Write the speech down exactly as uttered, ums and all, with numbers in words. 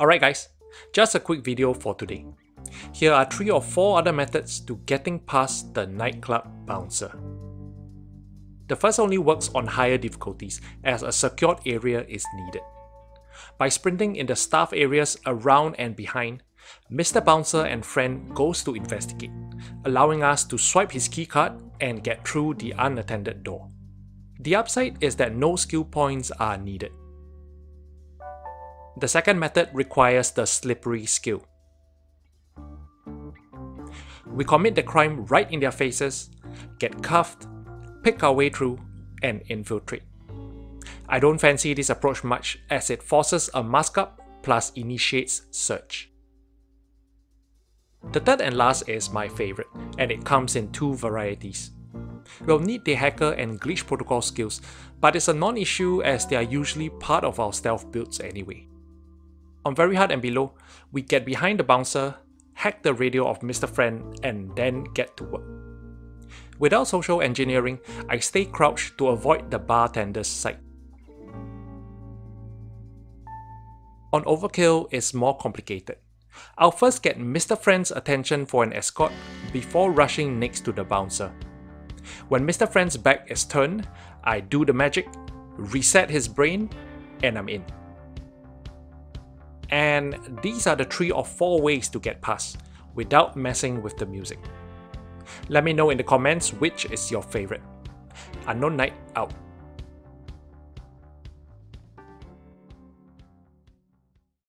Alright guys, just a quick video for today. Here are three or four other methods to getting past the nightclub bouncer. The first only works on higher difficulties as a secured area is needed. By sprinting in the staff areas around and behind, Mister Bouncer and friend goes to investigate, allowing us to swipe his keycard and get through the unattended door. The upside is that no skill points are needed. The second method requires the slippery skill. We commit the crime right in their faces, get cuffed, pick our way through, and infiltrate. I don't fancy this approach much as it forces a mask up plus initiates search. The third and last is my favorite, and it comes in two varieties. We'll need the hacker and glitch protocol skills, but it's a non-issue as they are usually part of our stealth builds anyway. On very hard and below, we get behind the bouncer, hack the radio of Mister Friend, and then get to work. Without social engineering, I stay crouched to avoid the bartender's sight. On overkill, it's more complicated. I'll first get Mister Friend's attention for an escort before rushing next to the bouncer. When Mister Friend's back is turned, I do the magic, reset his brain, and I'm in. And these are the three or four ways to get past without messing with the music. Let me know in the comments which is your favorite. Unknown Knight out.